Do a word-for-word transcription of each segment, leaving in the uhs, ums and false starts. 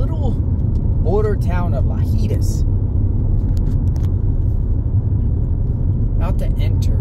little border town of Lajitas. About to enter.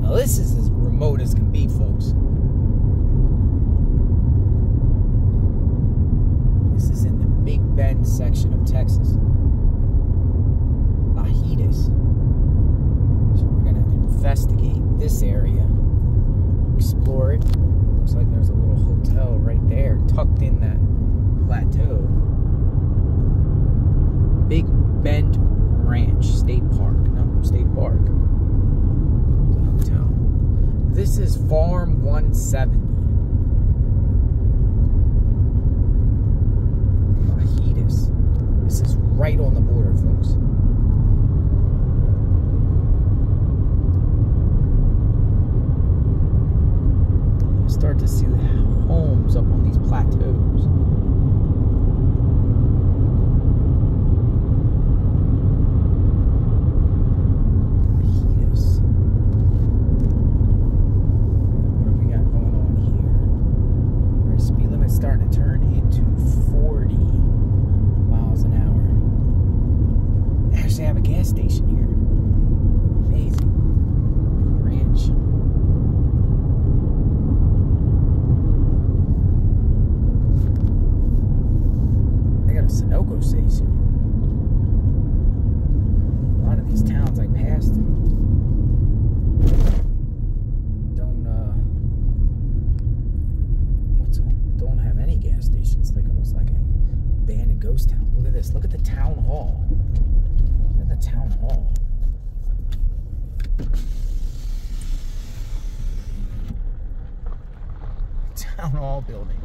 Now this is as remote as can be, folks. This is in the Big Bend section of Texas. Lajitas. So we're gonna investigate this area. Explore it. Looks like there's a little hotel right there, tucked in that plateau. Big Bend Ranch State Park. No, State Park. There's a hotel. This is Farm one seventy. Lajitas. This is right on the border, folks. Start to see the homes up on these plateaus. Yes. What do we got going on here? Our speed limit's starting to turn into forty miles an hour. They actually have a gas station here. Amazing. Ranch. Sunoco station. A lot of these towns I passed through don't uh what's don't have any gas stations. Like almost like an abandoned ghost town. Look at this. Look at the town hall. Look at the town hall. Town hall building.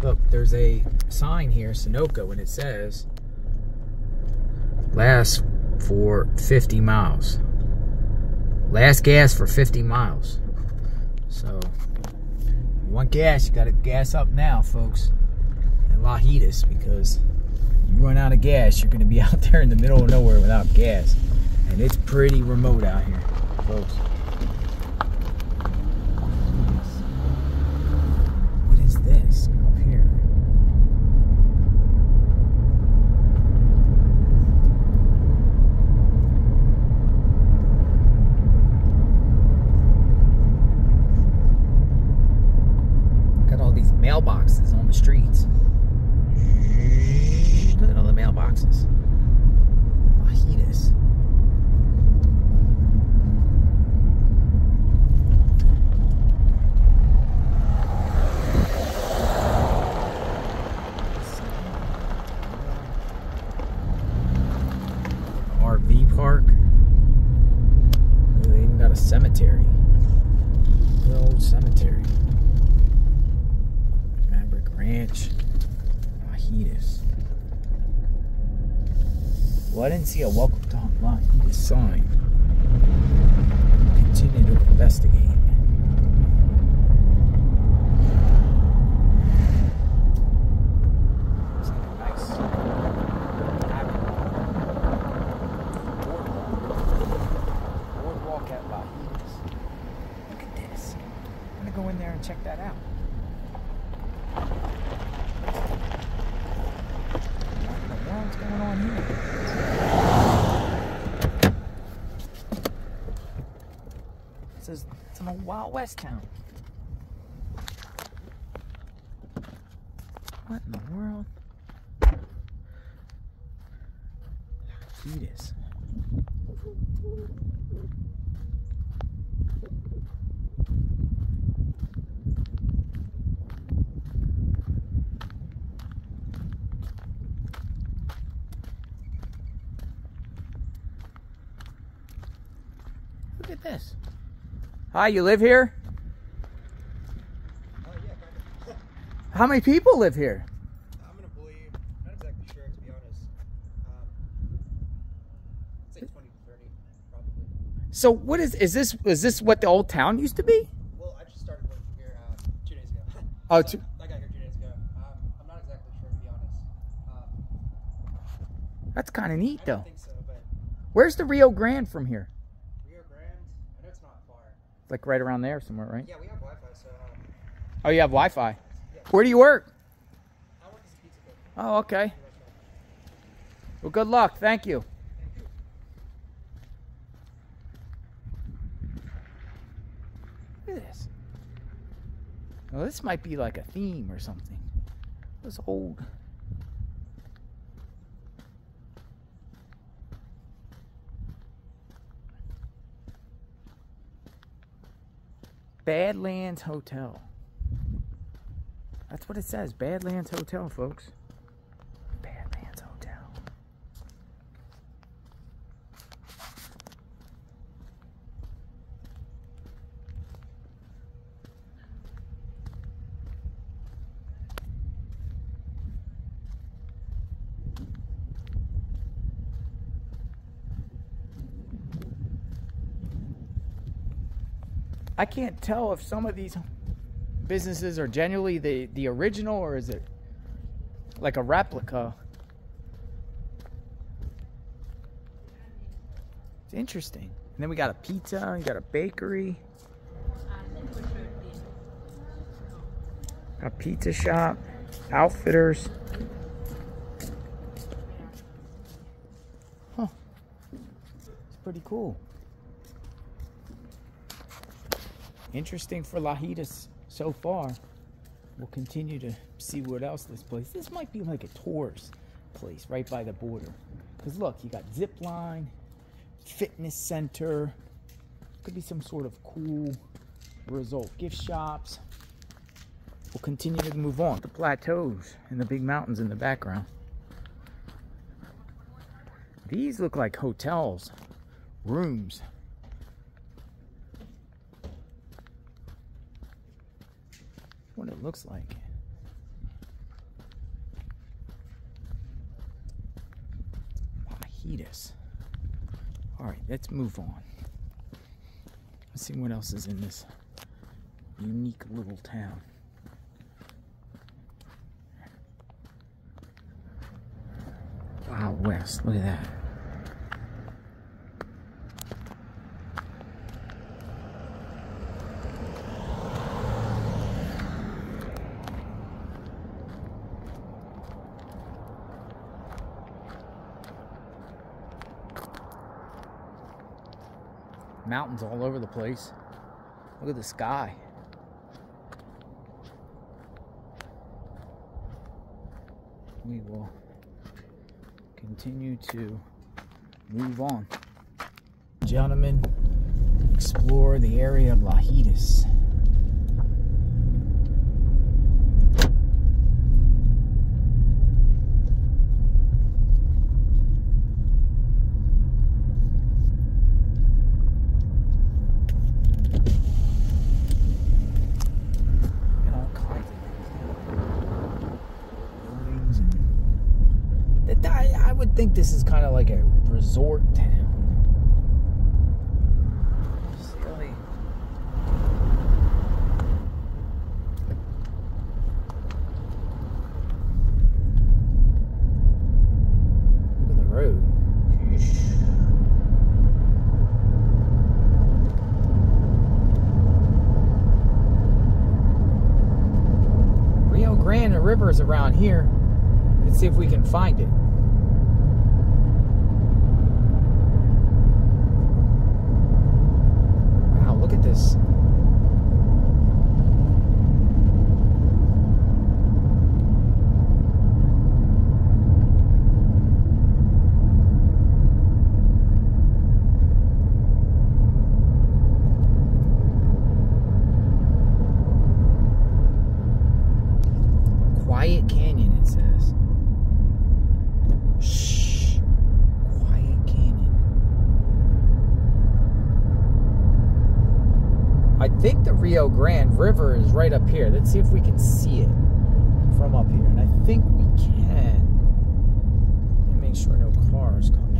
Look, there's a sign here, Sunoco, and it says last for fifty miles. Last gas for fifty miles. So, you want gas, you gotta gas up now, folks, in Lajitas, because you run out of gas, you're gonna be out there in the middle of nowhere without gas. And it's pretty remote out here, folks. What is this? Mailboxes on the streets. Look at all the mailboxes. Lajitas. R V park. They even got a cemetery. The old cemetery. Ranch. Lajitas. Well, I didn't see a welcome to Lajitas sign. Continue to investigate. It's like a nice boardwalk. Boardwalk at Lajitas. Look at this. I'm gonna go in there and check that out. Going on here? It says it's an old Wild West town. What in the world? Lajitas. Look at this. Hi, you live here? Uh, yeah, kind of. How many people live here? I'm an employee. I'm not exactly sure, to be honest. Um, I'd say twenty to thirty, probably. So what is, is this, is this what the old town used to be? Well, I just started working here uh, two days ago. Oh, so two? I got here two days ago. Um, I'm not exactly sure, to be honest. Um, That's kind of neat, I though. I don't think so, but... Where's the Rio Grande from here? like right around there somewhere, right? Yeah, we have Wi-Fi, so... Um... Oh, you have Wi-Fi? Yeah. Where do you work? I work as a pizza cook. Oh, okay. Well, good luck. Thank you. Thank you. Look at this. Well, this might be like a theme or something. This old... Badlands Hotel. That's what it says, Badlands Hotel, folks. Badlands Hotel. I can't tell if some of these businesses are genuinely the, the original or is it like a replica. It's interesting. And then we got a pizza, we got a bakery. A pizza shop, outfitters. Huh. It's pretty cool. Interesting for Lajitas so far. We'll continue to see what else this place. This might be like a tourist place right by the border. Because look, you got zip line, fitness center. Could be some sort of cool resort. Gift shops. We'll continue to move on. The plateaus and the big mountains in the background. These look like hotels, rooms. What it looks like. Lajitas. All right, let's move on. Let's see what else is in this unique little town. Wow, West, look at that. Mountains all over the place. Look at the sky. We will continue to move on. Gentlemen, explore the area of Lajitas. I would think this is kind of like a resort town. Silly. Look at the road. Yeesh. Rio Grande, the river is around here. Let's see if we can find it. Quiet Canyon, it says. Shh. Quiet Canyon. I think the Rio Grande River is right up here. Let's see if we can see it from up here. And I think we can. Let me make sure no cars come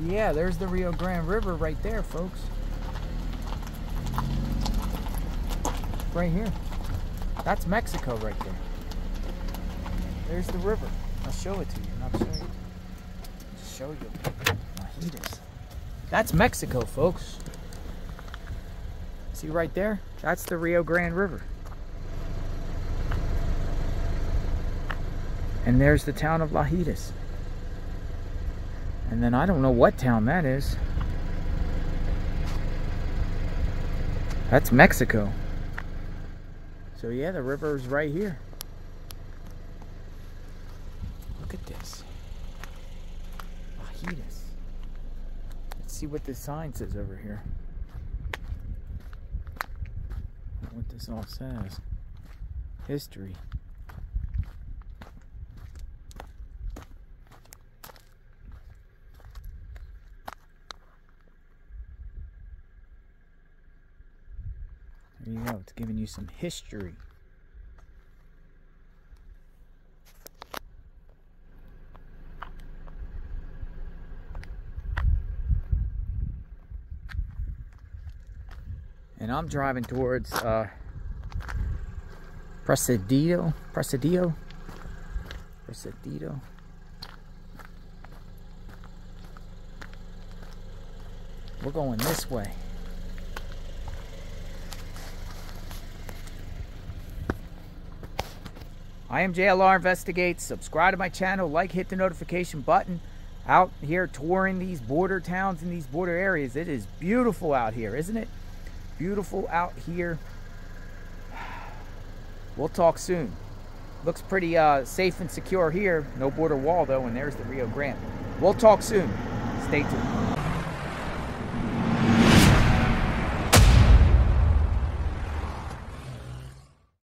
in. Yeah, there's the Rio Grande River right there, folks. Right here. That's Mexico right there. There's the river. I'll show it to you. I'll show you. show you Lajitas. That's Mexico, folks. See right there? That's the Rio Grande River. And there's the town of Lajitas. And then I don't know what town that is. That's Mexico. So yeah, the river is right here. Look at this. Lajitas. Let's see what this sign says over here. What this all says. History. There you go, it's giving you some history. And I'm driving towards uh, Presidio, Presidio, Presidio. We're going this way. I am J L R Investigates. Subscribe to my channel, like, hit the notification button. Out here touring these border towns and these border areas. It is beautiful out here, isn't it? Beautiful out here. We'll talk soon. Looks pretty uh, safe and secure here. No border wall though, and there's the Rio Grande. We'll talk soon. Stay tuned.